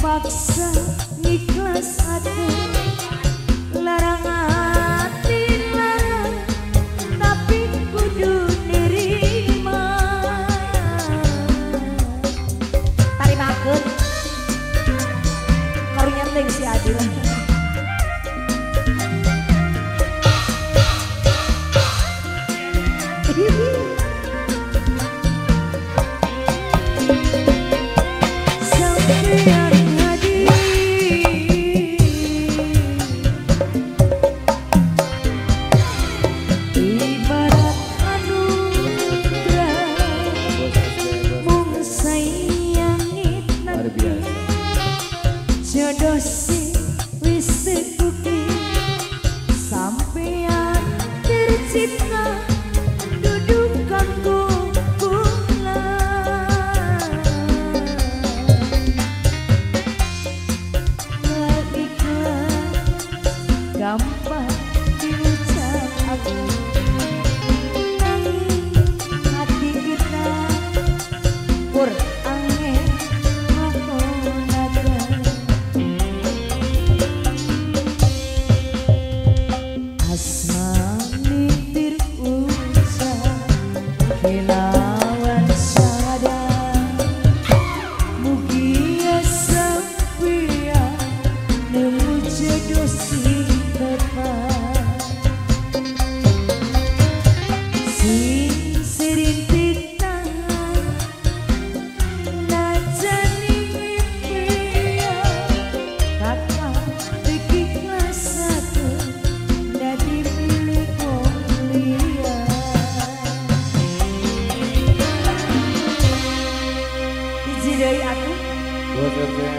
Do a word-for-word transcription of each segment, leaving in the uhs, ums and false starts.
Paksa ikhlas hati.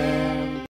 Buat